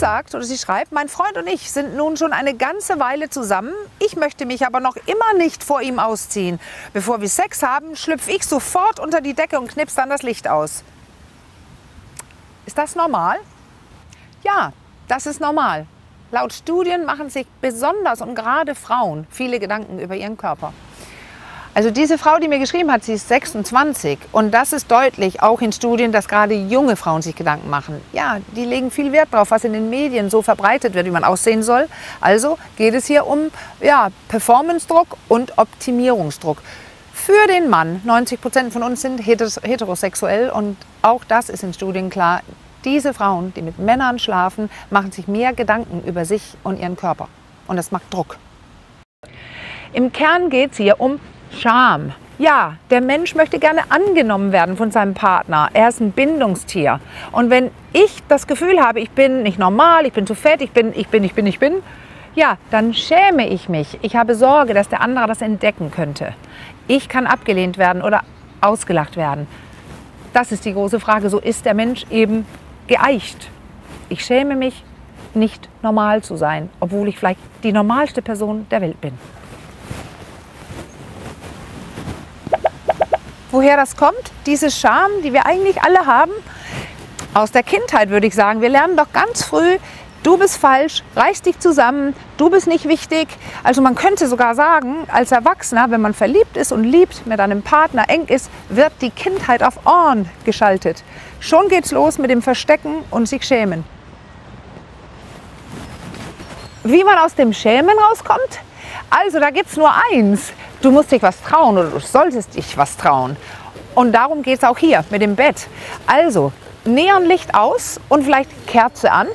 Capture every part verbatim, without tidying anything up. sagt oder sie schreibt, mein Freund und ich sind nun schon eine ganze Weile zusammen. Ich möchte mich aber noch immer nicht vor ihm ausziehen. Bevor wir Sex haben, schlüpfe ich sofort unter die Decke und knipse dann das Licht aus. Ist das normal? Ja, das ist normal. Laut Studien machen sich besonders und gerade Frauen viele Gedanken über ihren Körper. Also diese Frau, die mir geschrieben hat, sie ist sechsundzwanzig und das ist deutlich, auch in Studien, dass gerade junge Frauen sich Gedanken machen. Ja, die legen viel Wert drauf, was in den Medien so verbreitet wird, wie man aussehen soll. Also geht es hier um ja, Performance-Druck und Optimierungsdruck. Für den Mann, neunzig Prozent von uns sind heterosexuell und auch das ist in Studien klar. Diese Frauen, die mit Männern schlafen, machen sich mehr Gedanken über sich und ihren Körper. Und das macht Druck. Im Kern geht es hier um Scham. Ja, der Mensch möchte gerne angenommen werden von seinem Partner. Er ist ein Bindungstier. Und wenn ich das Gefühl habe, ich bin nicht normal, ich bin zu fett, ich bin, ich bin, ich bin, ich bin, ja, dann schäme ich mich. Ich habe Sorge, dass der andere das entdecken könnte. Ich kann abgelehnt werden oder ausgelacht werden. Das ist die große Frage. So ist der Mensch eben geeicht. Ich schäme mich, nicht normal zu sein, obwohl ich vielleicht die normalste Person der Welt bin. Woher das kommt, diese Scham, die wir eigentlich alle haben, aus der Kindheit würde ich sagen. Wir lernen doch ganz früh, du bist falsch, reiß dich zusammen, du bist nicht wichtig. Also man könnte sogar sagen, als Erwachsener, wenn man verliebt ist und liebt, mit einem Partner eng ist, wird die Kindheit auf Ohren geschaltet. Schon geht's los mit dem Verstecken und sich schämen. Wie man aus dem Schämen rauskommt? Also da gibt es nur eins. Du musst dich was trauen oder du solltest dich was trauen. Und darum geht es auch hier mit dem Bett. Also Neonlicht aus und vielleicht Kerze an.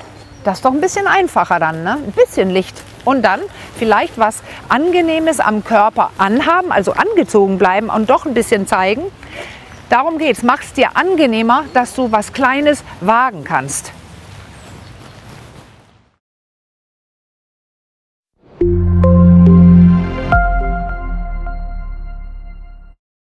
Das ist doch ein bisschen einfacher dann, ne? Ein bisschen Licht. Und dann vielleicht was Angenehmes am Körper anhaben, also angezogen bleiben und doch ein bisschen zeigen. Darum geht's. Mach's dir angenehmer, dass du was Kleines wagen kannst.